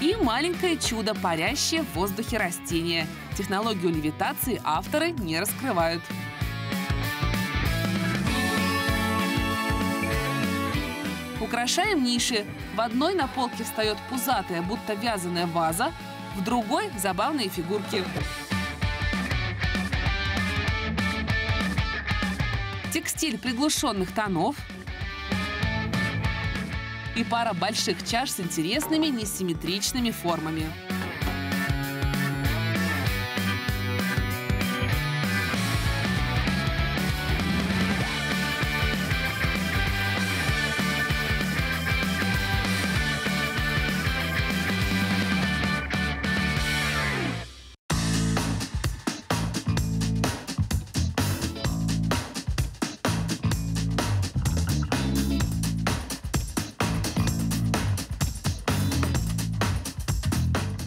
И маленькое чудо, парящее в воздухе растение. Технологию левитации авторы не раскрывают. Украшаем ниши. В одной на полке встает пузатая, будто вязаная ваза, в другой – забавные фигурки. Текстиль приглушенных тонов и пара больших чаш с интересными несимметричными формами.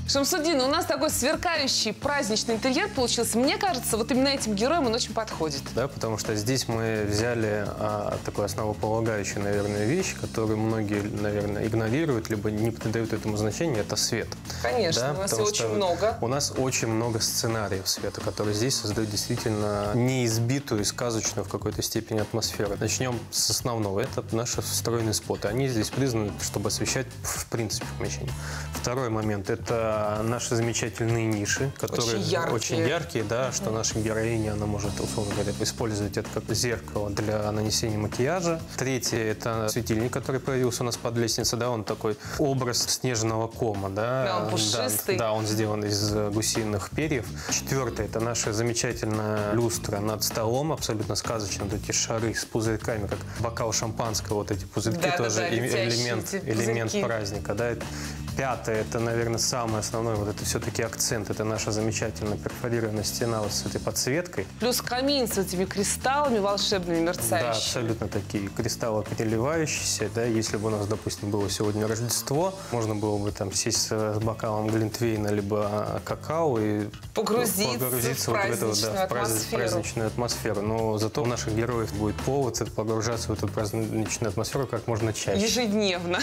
Шамсудин, у нас такой сверкающий праздничный интерьер получился. Мне кажется, вот именно этим героям он очень подходит. Да, потому что здесь мы взяли такую основополагающую, наверное, вещь, которую многие, наверное, игнорируют, либо не придают этому значению, это свет. Конечно, да, у нас его очень много. У нас очень много сценариев света, которые здесь создают действительно неизбитую, сказочную в какой-то степени атмосферу. Начнем с основного. Это наши встроенные споты. Они здесь признаны, чтобы освещать, в принципе, помещение. Второй момент – это наши замечательные ниши, которые очень яркие, да, что наша героиня, она может, условно говоря, использовать это как зеркало для нанесения макияжа. Третье – это светильник, который появился у нас под лестницей, да, он такой образ снежного кома, да. Да, он пушистый. Да, он сделан из гусиных перьев. Четвертое – это наша замечательная люстра над столом, абсолютно сказочно, вот эти шары с пузырьками, как бокал шампанского, вот эти пузырьки, да, тоже элемент праздника, да. Пятое – это, наверное, самое основное, вот это все-таки акцент, это наша замечательная перфорированная стена вот с этой подсветкой. Плюс камин с этими кристаллами волшебными, мерцающими. Да, абсолютно такие кристаллы переливающиеся, да, если бы у нас, допустим, было сегодня Рождество, можно было бы там сесть с бокалом глинтвейна либо какао и погрузиться в праздничную атмосферу. Но зато у наших героев будет повод погружаться в эту праздничную атмосферу как можно чаще. Ежедневно.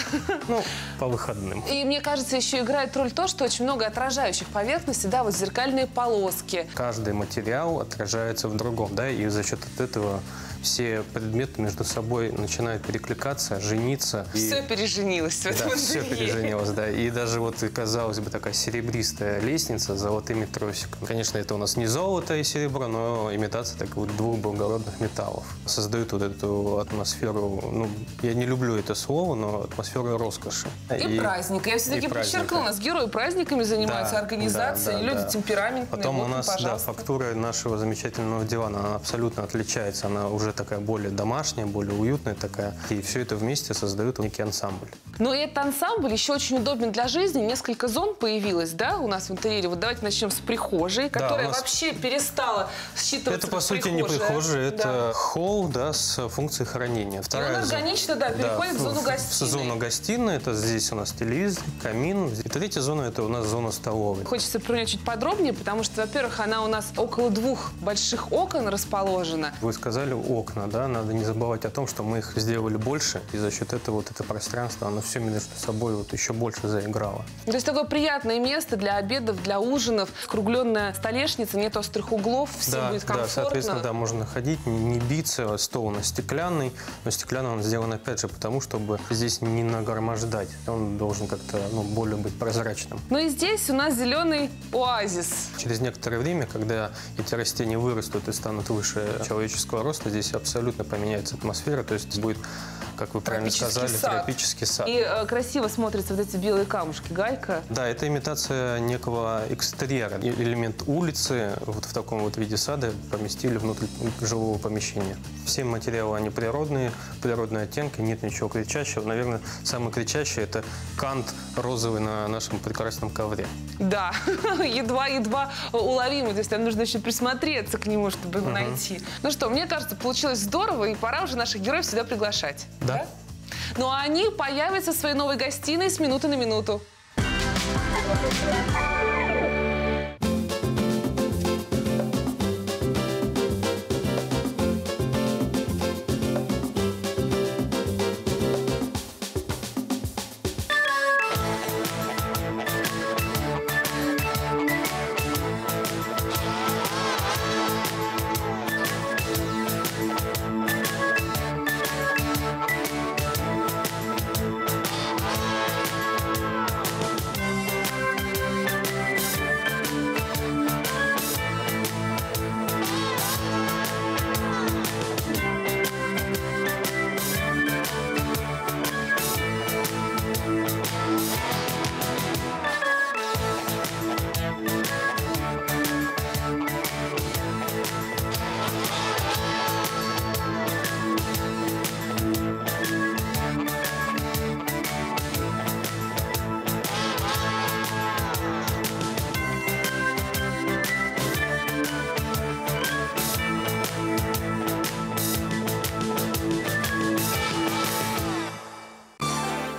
Ну, по выходным. И мне кажется, еще играет роль то, что очень много отражающих поверхностей, да, вот зеркальные полоски. Каждый материал отражается в другом, да, и за счет этого все предметы между собой начинают перекликаться, жениться. Все переженилось в этом интерьере. Все переженилось, да. И даже вот, казалось бы, такая серебристая лестница с золотыми тросиками. Конечно, это у нас не золото и серебро, но имитация таких вот двух благородных металлов. Создают вот эту атмосферу, ну, я не люблю это слово, но атмосферу роскоши. И праздника. Я все-таки подчеркнула, у нас герои праздниками занимаются, да, организацией, да, люди темпераментные. Потом вот у нас, да, фактура нашего замечательного дивана, она абсолютно отличается, она уже уже такая более домашняя, более уютная такая. И все это вместе создают некий ансамбль. Но этот ансамбль еще очень удобен для жизни. Несколько зон появилось, да, у нас в интерьере. Вот давайте начнем с прихожей, которая вообще перестала считываться. Это, по сути, не прихожая, это холл, да, с функцией хранения. Вторая он органично, да, переходит в зону гостиной. В зону гостиной, это здесь у нас телевизор, камин. И третья зона, это у нас зона столовой. Хочется про нее чуть подробнее, потому что, во-первых, она у нас около 2 больших окон расположена. Вы сказали окна, да, надо не забывать о том, что мы их сделали больше, и за счет этого вот это пространство, оно все между собой вот еще больше заиграло. То есть такое приятное место для обедов, для ужинов, скругленная столешница, нет острых углов, все будет комфортно. Да, соответственно, да, можно ходить, не биться, стол у нас стеклянный, но стеклянный он сделан опять же потому, чтобы здесь не нагромождать, он должен как-то, ну, более быть прозрачным. Ну и здесь у нас зеленый оазис. Через некоторое время, когда эти растения вырастут и станут выше человеческого роста, здесь абсолютно поменяется атмосфера, то есть будет, как вы правильно сказали, тропический сад. И красиво смотрятся вот эти белые камушки, галька. Да, это имитация некого экстерьера. Элемент улицы вот в таком вот виде сада поместили внутрь жилого помещения. Все материалы, они природные, природные оттенки, нет ничего кричащего. Наверное, самый кричащий – это кант розовый на нашем прекрасном ковре. Да, едва-едва уловимый, то есть нам нужно еще присмотреться к нему, чтобы его найти. Ну что, мне кажется, получилось здорово, и пора уже наших героев сюда приглашать. Да. Ну а они появятся в своей новой гостиной с минуты на минуту.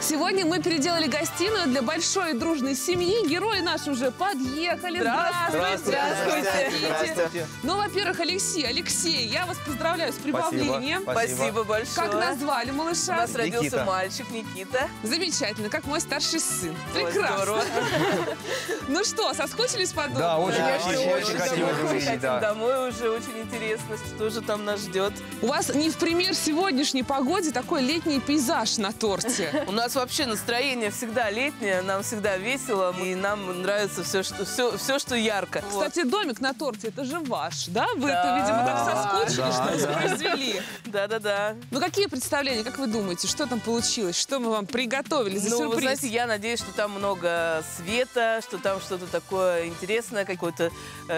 Сегодня мы переделали гостиную для большой и дружной семьи. Герои наши уже подъехали. Здравствуйте. Здравствуйте. Ну, во-первых, Алексей, я вас поздравляю с прибавлением. Спасибо большое. Как назвали малыша? У нас родился мальчик Никита. Замечательно, как мой старший сын. Прекрасно. Ну что, соскучились по дому? Да, очень хотим домой уже, очень интересно, что же там нас ждет. У вас не в пример сегодняшней погоде такой летний пейзаж на торте. У нас вообще настроение всегда летнее, нам всегда весело, и нам нравится все, что ярко. Кстати, домик на торте, это же ваш, да? Вы, видимо, так соскучились, что произвели. Да. Ну, какие представления, как вы думаете, что там получилось, что мы вам приготовили за сюрприз? Ну, вы знаете, я надеюсь, что там много света, что там что-то такое интересное, какой-то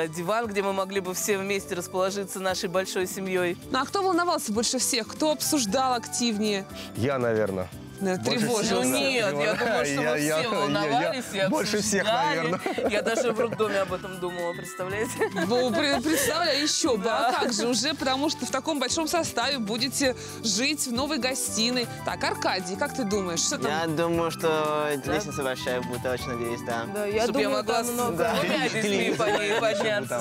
диван, где мы могли бы все вместе расположиться нашей большой семьей. Ну, а кто волновался больше всех, кто обсуждал активнее? Я, наверное. Тревожно. Ну нет, я думаю, что мы все волновались, больше всех, наверное. Я даже в роддоме об этом думала, представляете? Ну, представляю, еще бы. А как же уже, потому что в таком большом составе будете жить в новой гостиной. Так, Аркадий, как ты думаешь, что там? Я думаю, что лестница большая будет, очень надеюсь, да. Да, я думаю, там много.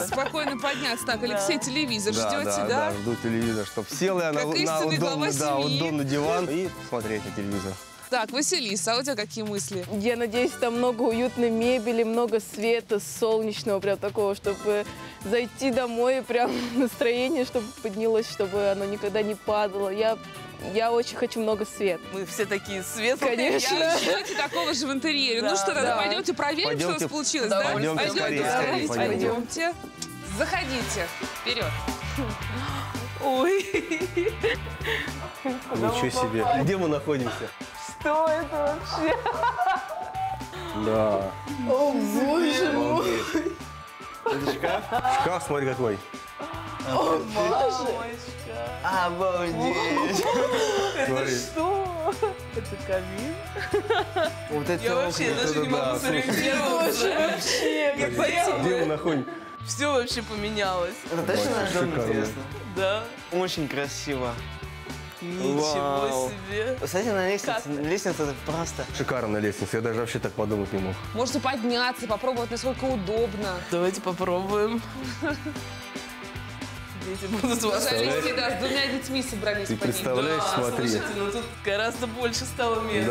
Спокойно подняться. Так, Алексей, телевизор ждете, да? Да, жду телевизор, чтобы сел я на удобный диван и смотреть на телевизор. Так, Василиса, а у тебя какие мысли? Я надеюсь, там много уютной мебели, много света, солнечного, прям такого, чтобы зайти домой, прям настроение, чтобы поднялось, чтобы оно никогда не падало. Я очень хочу много света. Мы все такие светлые. Конечно. Ждете такого же в интерьере. Да, ну что, тогда пойдемте проверим, что у нас получилось, да? Пойдемте. Заходите. Вперед. Ой. Ничего себе. Где мы находимся? Что это вообще? Да. О, боже мой. Это шкаф? Шкаф, смотри какой. О, боже мой, шкаф. Обалдеть! Это что? Это камин? Вот это я вообще даже не могу сориентироваться. Вообще, как поехал. Все вообще поменялось. Это точно наш дом, интересно? Да. Очень красиво. Ничего себе. Кстати, на лестнице. Лестница это просто. Шикарная лестница. Я даже вообще так подумать не мог. Можете подняться, попробовать, насколько удобно. Давайте попробуем. Дети будут вас. Алексей, да, с двумя детьми собрались. Ты представляешь, да, смотри. Слушайте, ну тут гораздо больше стало места.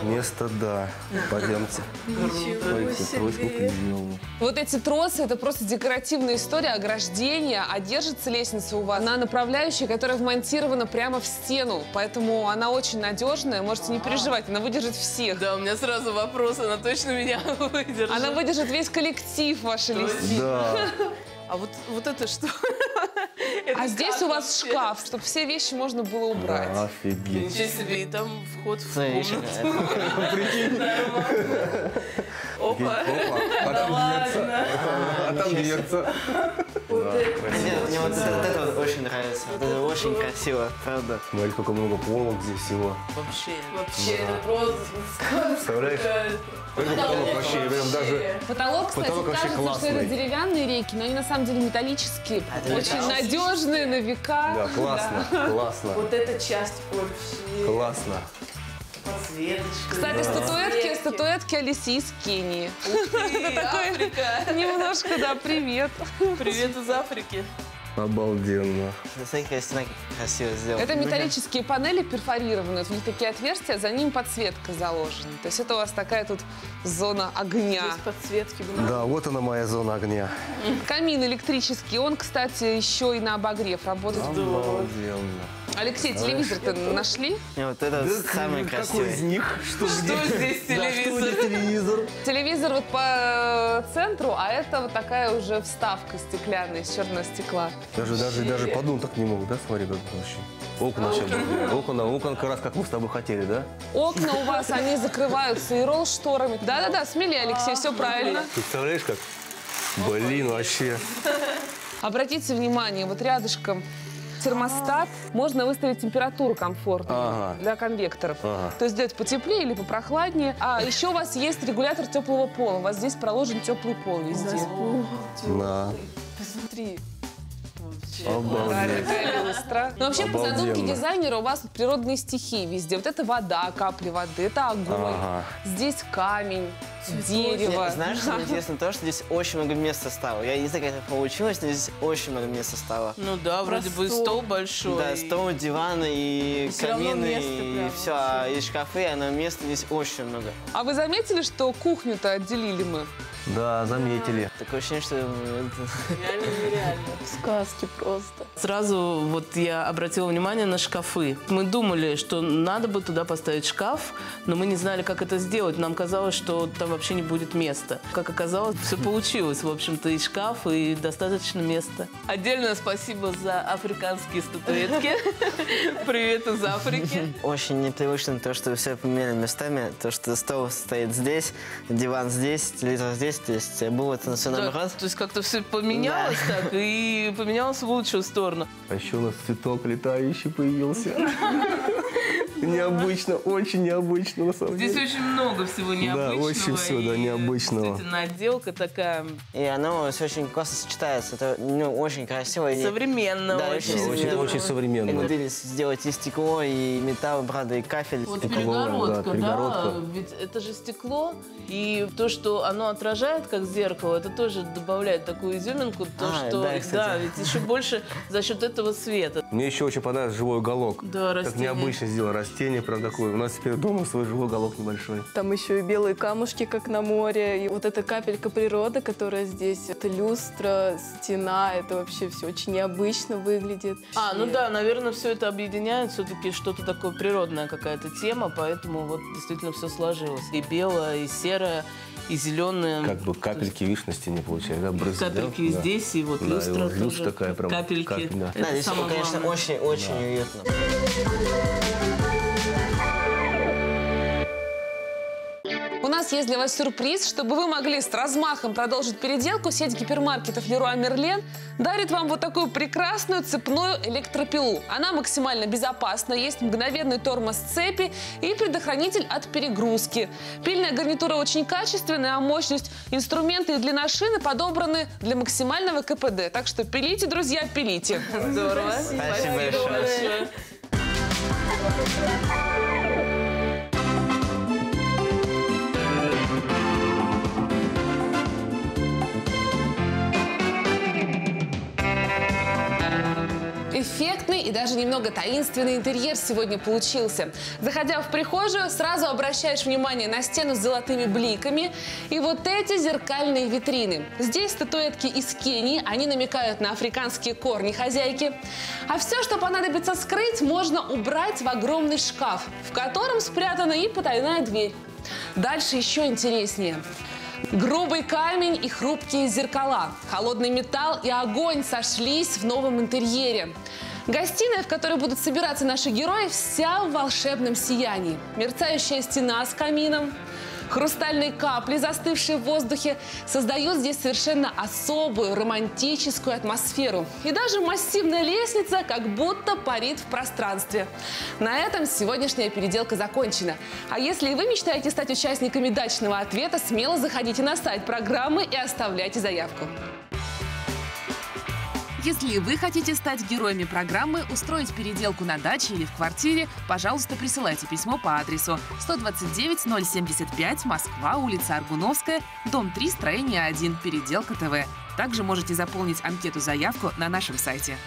Да, место, да. Пойдемте. Ничего себе. Вот эти тросы, это просто декоративная история ограждения, а держится лестница у вас на направляющей, которая вмонтирована прямо в стену, поэтому она очень надежная, можете не переживать, она выдержит всех. Да, у меня сразу вопрос, она точно меня выдержит? Она выдержит весь коллектив вашей лестницы. Да. А вот это что? А здесь у вас шкаф, чтобы все вещи можно было убрать. Офигеть. Ничего себе, и там вход в комнату. Прикинь. Опа. А там дверца. Мне вот это очень нравится. Это очень красиво, правда. Смотри, сколько много полок здесь всего. Вообще, это просто сказка. Потолок вообще, прям даже... Потолок, кстати, кажется, что это деревянные рейки, но они на самом деле металлические, очень надежные на века. Да, классно. Вот эта часть вообще. Классно. Кстати, статуэтки Алисы из Кении. Это такой немножко, да, привет. Привет из Африки. Обалденно. Красиво сделано. Это металлические панели перфорированные, тут такие отверстия, за ним подсветка заложена. То есть это у вас такая тут зона огня. Здесь подсветки были. Да, вот она моя зона огня. Камин электрический, он, кстати, еще и на обогрев работает. Обалденно. Алексей, телевизор-то нашли? Вот это самый красивый. Какой из них? Что здесь телевизор? Телевизор вот по центру, а это вот такая уже вставка стеклянная, из черного стекла. Даже подумать так не могу, да, смотри, как вообще. Окна как раз как мы с тобой хотели, да? Окна у вас, они закрываются и ролл шторами. Да-да-да, смелее, Алексей, все правильно. Представляешь, как? Блин, вообще. Обратите внимание, вот рядышком термостат, можно выставить температуру комфортную для конвекторов. То есть сделать потеплее или попрохладнее. А еще у вас есть регулятор теплого пола. У вас здесь проложен теплый пол везде. Посмотри. Обалдеть. Но вообще, по задумке дизайнера, у вас природные стихии везде. Вот это вода, капли воды, это огонь, здесь камень, дерево. Знаешь, что интересно? То, что здесь очень много места стало. Я не знаю, как это получилось, но здесь очень много места стало. Ну да, вроде бы стол большой. Да, стол, диваны и камины, и все, и шкафы, а на места здесь очень много. А вы заметили, что кухню-то отделили мы? Да, заметили. Такое ощущение, что... Реально нереально. Сказки просто. Сразу вот я обратила внимание на шкафы. Мы думали, что надо бы туда поставить шкаф, но мы не знали, как это сделать. Нам казалось, что там вообще не будет места. Как оказалось, все получилось. В общем-то, и шкаф, и достаточно места. Отдельное спасибо за африканские статуэтки. Привет из Африки. Очень непривычно то, что все поменяли местами. То, что стол стоит здесь, диван здесь, телевизор здесь. То есть было это национальный раз. То есть как-то все поменялось так и поменялось в лучшую сторону. А еще у нас цветок летающий появился. Необычно, очень необычно на самом деле. Здесь очень много всего необычного. Да, очень все, да, необычного. Кстати, наделка такая. И оно все очень классно сочетается. Это очень красиво. Современно. Да, очень современно. Мы хотели сделать и стекло, и металл, правда, и кафель. Вот перегородка, да, ведь это же стекло. И то, что оно отражает, как зеркало, это тоже добавляет такую изюминку. То, что, да, ведь еще больше за счет этого света. Мне еще очень понравился живой уголок. Да, растение. Как необычно сделано. Растение, правда, такое. У нас теперь дома свой живой уголок небольшой. Там еще и белые камушки, как на море. И вот эта капелька природы, которая здесь. Это люстра, стена. Это вообще все очень необычно выглядит. Ну да, наверное, все это объединяет. Все-таки что-то такое природная какая-то тема. Поэтому вот действительно все сложилось. И белое, и серое, и зеленое. Как бы капельки вишни на стене получают, да? Капельки здесь, и вот люстра тоже. Такая прям капельки. Да, здесь, конечно, очень-очень уютно. У нас нас есть для вас сюрприз, чтобы вы могли с размахом продолжить переделку. Сеть гипермаркетов Leroy Merlin дарит вам вот такую прекрасную цепную электропилу. Она максимально безопасна, есть мгновенный тормоз цепи и предохранитель от перегрузки. Пильная гарнитура очень качественная, а мощность, инструменты и длина шины подобраны для максимального КПД. Так что пилите, друзья, пилите. Здорово. Спасибо большое. Эффектный и даже немного таинственный интерьер сегодня получился. Заходя в прихожую, сразу обращаешь внимание на стену с золотыми бликами и вот эти зеркальные витрины. Здесь статуэтки из Кении, они намекают на африканские корни хозяйки. А все, что понадобится скрыть, можно убрать в огромный шкаф, в котором спрятана и потайная дверь. Дальше еще интереснее. Грубый камень и хрупкие зеркала, холодный металл и огонь сошлись в новом интерьере. Гостиная, в которой будут собираться наши герои, вся в волшебном сиянии. Мерцающая стена с камином, хрустальные капли, застывшие в воздухе, создают здесь совершенно особую романтическую атмосферу. И даже массивная лестница как будто парит в пространстве. На этом сегодняшняя переделка закончена. А если и вы мечтаете стать участниками «Дачного ответа», смело заходите на сайт программы и оставляйте заявку. Если вы хотите стать героями программы, устроить переделку на даче или в квартире, пожалуйста, присылайте письмо по адресу 129075, Москва, улица Аргуновская, дом 3, строение 1, Переделка ТВ. Также можете заполнить анкету-заявку на нашем сайте.